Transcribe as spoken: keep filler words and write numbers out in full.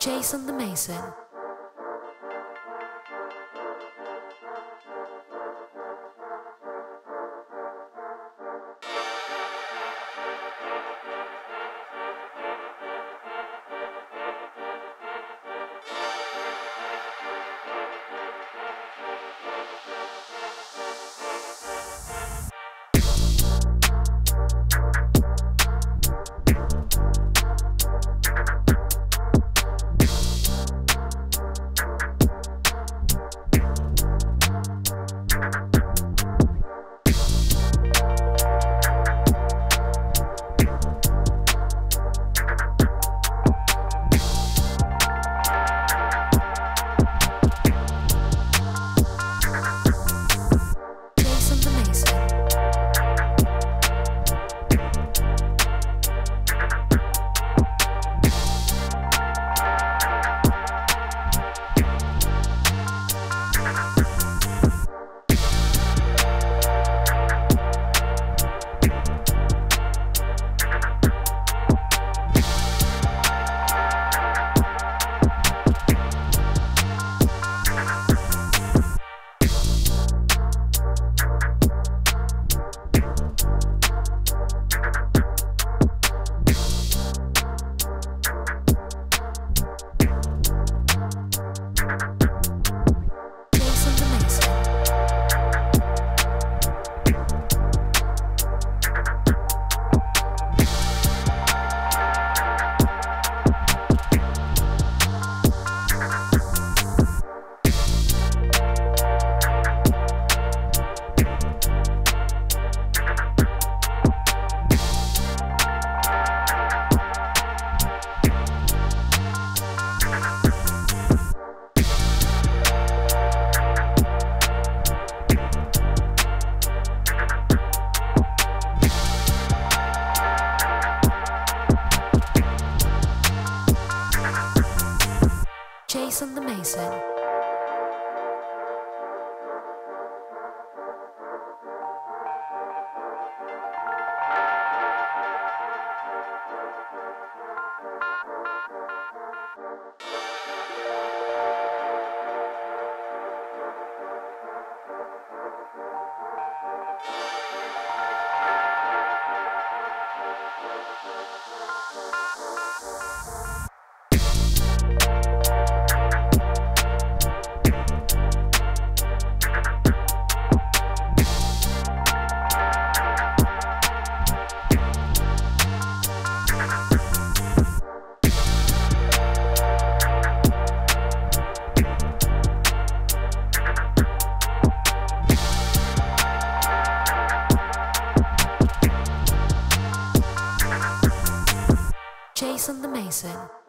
Jason Da Mason. Jason Da Mason. Jason Da Mason.